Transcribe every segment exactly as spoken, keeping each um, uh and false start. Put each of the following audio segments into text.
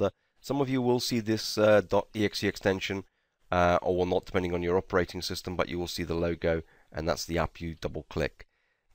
folder. Some of you will see this uh, .exe extension, uh, or not, depending on your operating system, but you will see the logo, and that's the app you double click.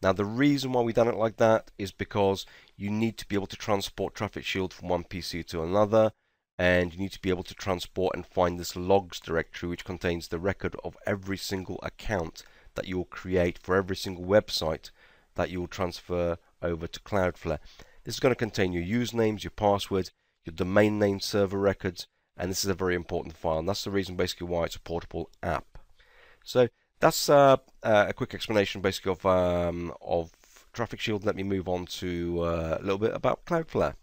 Now, the reason why we've done it like that is because you need to be able to transport Traffic Shield from one P C to another, and you need to be able to transport and find this logs directory, which contains the record of every single account that you will create for every single website that you will transfer over to Cloudflare. This is going to contain your usernames, your passwords, your domain name server records, and this is a very important file, and that's the reason basically why it's a portable app. So that's uh, uh, a quick explanation basically of, um, of Traffic Shield. Let me move on to uh, a little bit about Cloudflare.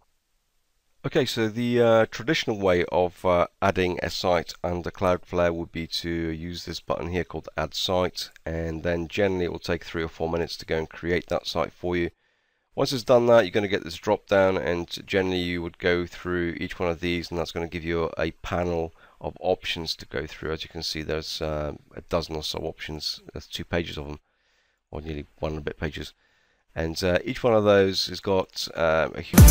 Okay, so the uh, traditional way of uh, adding a site under Cloudflare would be to use this button here called Add Site, and then generally it will take three or four minutes to go and create that site for you. Once it's done that, you're going to get this drop down, and generally you would go through each one of these, and that's going to give you a panel of options to go through. As you can see, there's uh, a dozen or so options. There's two pages of them, or nearly one and a bit pages, and uh, each one of those has got uh, a huge